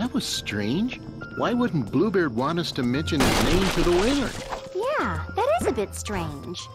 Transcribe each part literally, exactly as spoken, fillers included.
That was strange. Why wouldn't Bluebeard want us to mention his name to the whaler? Yeah, that is a bit strange.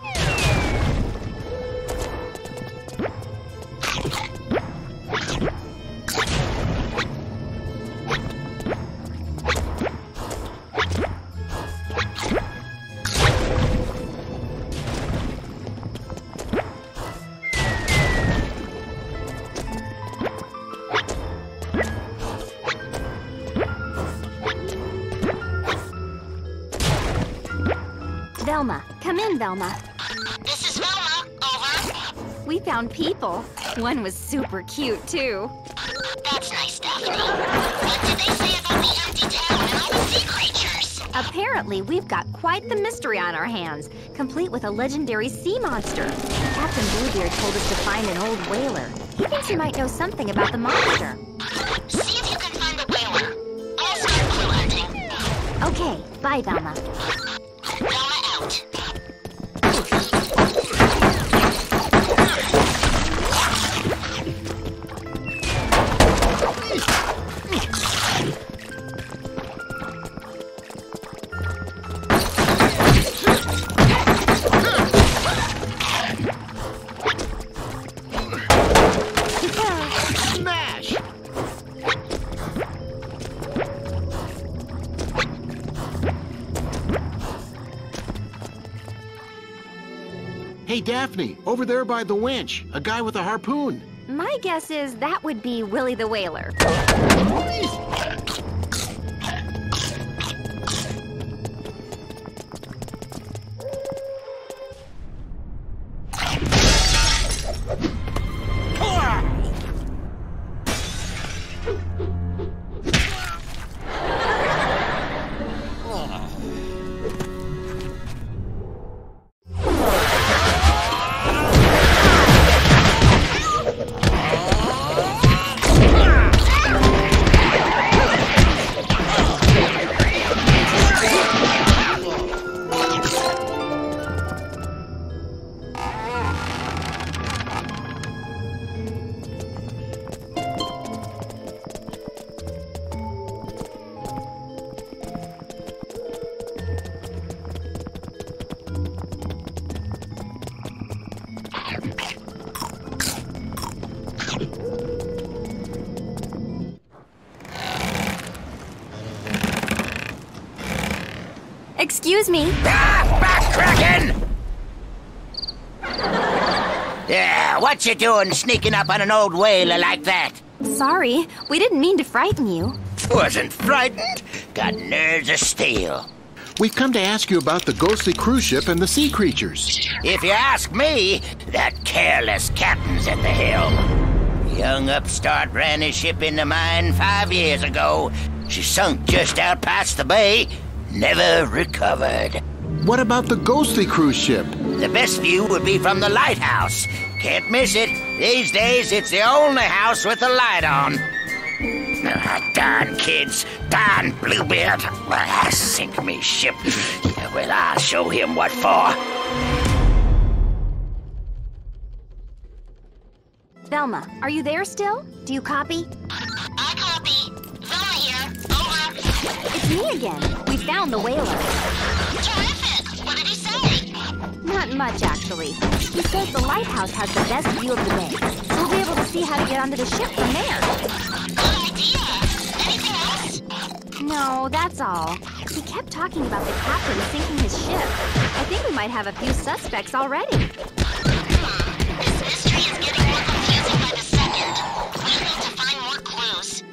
Velma, come in, Velma. This is Velma, over. We found people. One was super cute, too. That's nice, Daphne. What did they say about the empty town and all the sea creatures? Apparently, we've got quite the mystery on our hands, complete with a legendary sea monster. Captain Bluebeard told us to find an old whaler. He thinks he might know something about the monster. See if you can find the whaler. I'll start clue hunting. Okay, bye, Velma. Hey, Daphne, over there by the winch, a guy with a harpoon. My guess is that would be Willy the Whaler. Excuse me. Ah, backtracking! Yeah, what you doing sneaking up on an old whaler like that? Sorry, we didn't mean to frighten you. Wasn't frightened? Got nerves of steel. We've come to ask you about the ghostly cruise ship and the sea creatures. If you ask me, that careless captain's at the helm. Young upstart ran his ship into mine five years ago. She sunk just out past the bay. Never recovered. What about the ghostly cruise ship? The best view would be from the lighthouse. Can't miss it. These days, it's the only house with a light on. Oh, darn kids. Darn Bluebeard. Well, sink me ship. Yeah, well, I'll show him what for. Velma, are you there still? Do you copy? I copy. Velma here. Over. It's me again. Found the whaler. Terrific! What did he say? Not much, actually. He says the lighthouse has the best view of the bay. So we'll be able to see how to get onto the ship from there. Good idea! Anything else? No, that's all. He kept talking about the captain sinking his ship. I think we might have a few suspects already. Hmm. This mystery is getting more confusing by the second. We need to find more clues.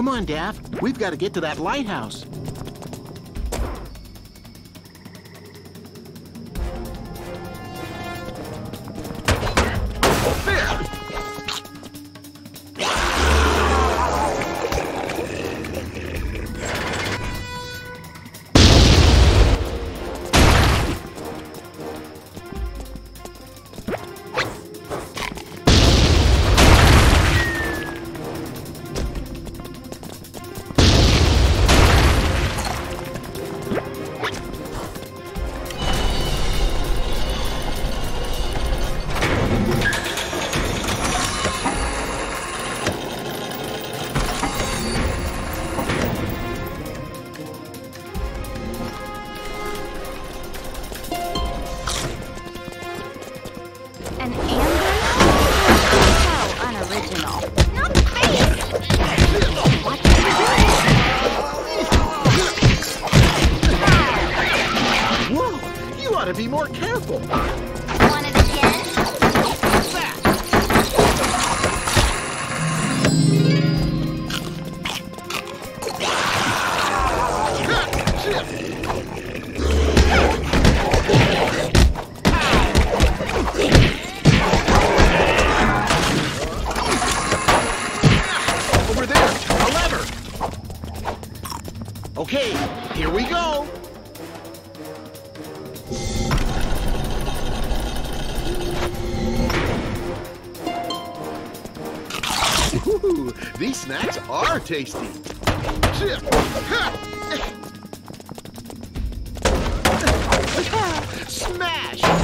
Come on, Daph. We've got to get to that lighthouse. Tasty. Smash! I'm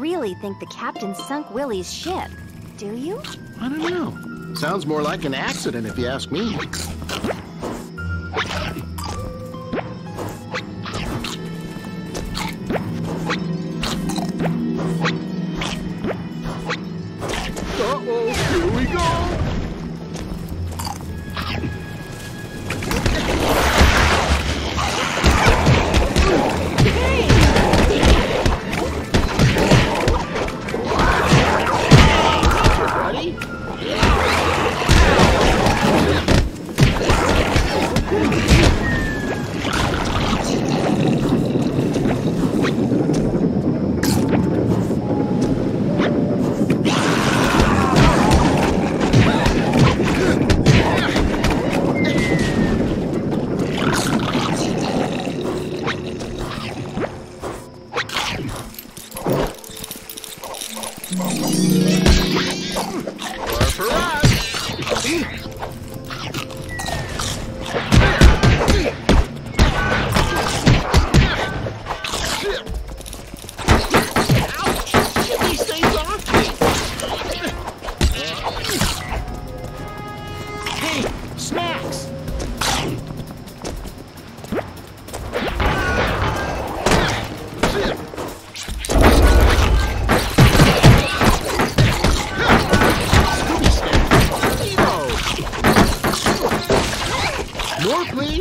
really think the captain sunk Willy's ship, do you? I don't know. Sounds more like an accident if you ask me. Yeah.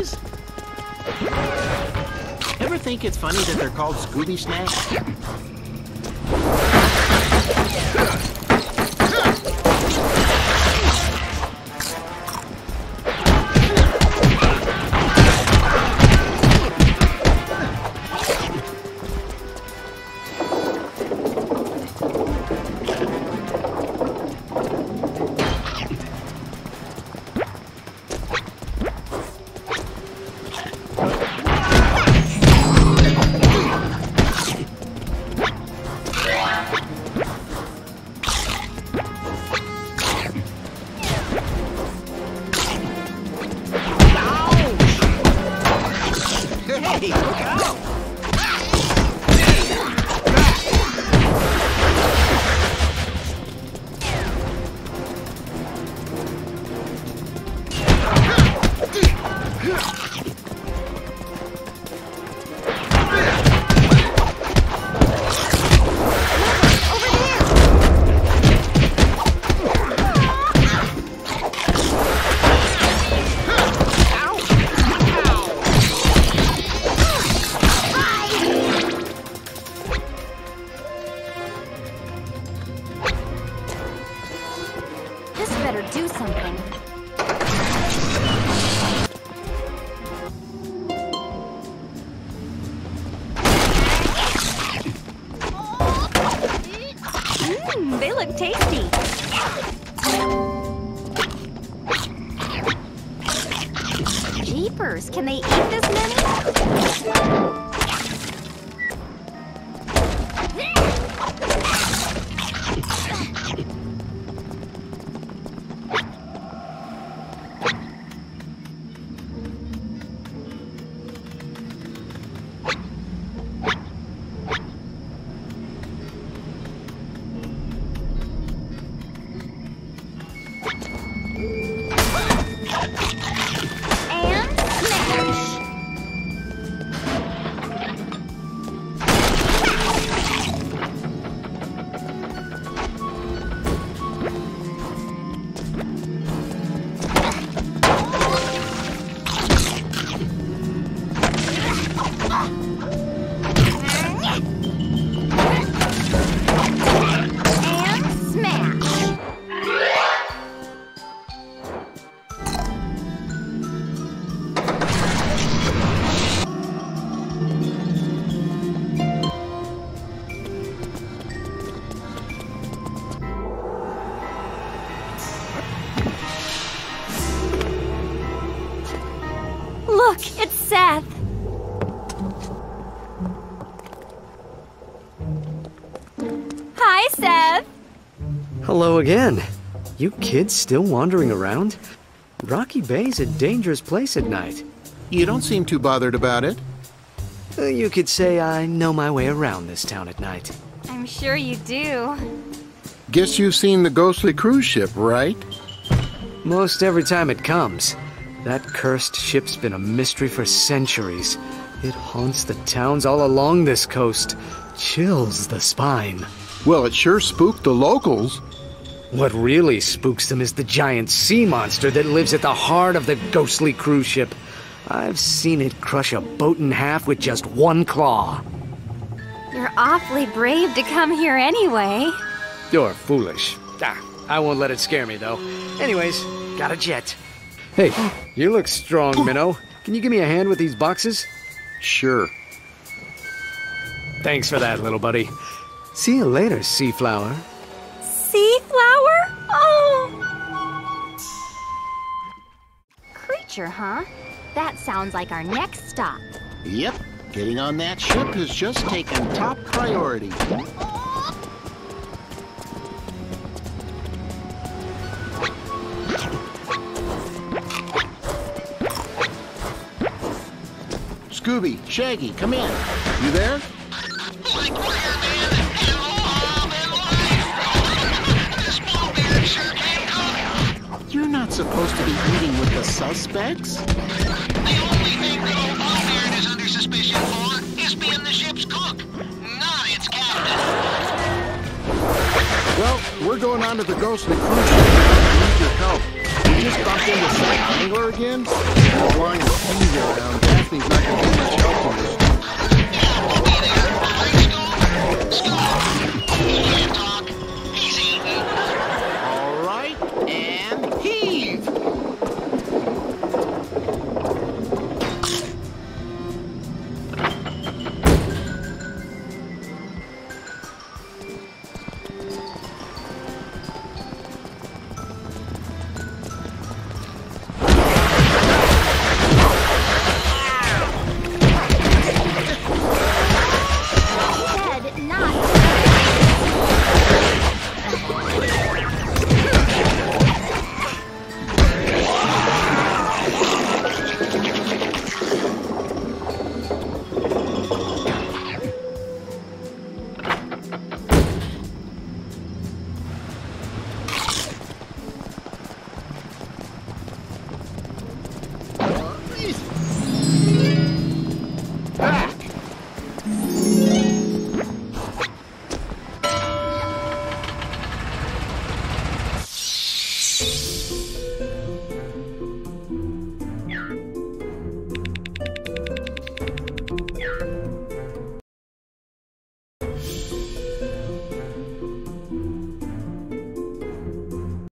Scoobies? Ever think it's funny that they're called Scooby Snacks? Hello again. You kids still wandering around? Rocky Bay's a dangerous place at night. You don't seem too bothered about it. Uh, you could say I know my way around this town at night. I'm sure you do. Guess you've seen the ghostly cruise ship, right? Most every time it comes. That cursed ship's been a mystery for centuries. It haunts the towns all along this coast. Chills the spine. Well, it sure spooked the locals. What really spooks them is the giant sea monster that lives at the heart of the ghostly cruise ship. I've seen it crush a boat in half with just one claw. You're awfully brave to come here anyway. You're foolish. Ah, I won't let it scare me, though. Anyways, got a jet. Hey, you look strong, Minnow. Can you give me a hand with these boxes? Sure. Thanks for that, little buddy. See you later, Seaflower. Seaflower? Oh! Creature, huh? That sounds like our next stop. Yep. Getting on that ship has just taken top priority. Scooby, Shaggy, come in. You there? You're not supposed to be eating with the suspects. The only thing that old Bob Baird is under suspicion for is being the ship's cook, not its captain. Well, we're going on to the ghostly cruise ship. I need your help. we just bumped into Seth Angler again? The line is easy around. Daphne's not going to be much help in this.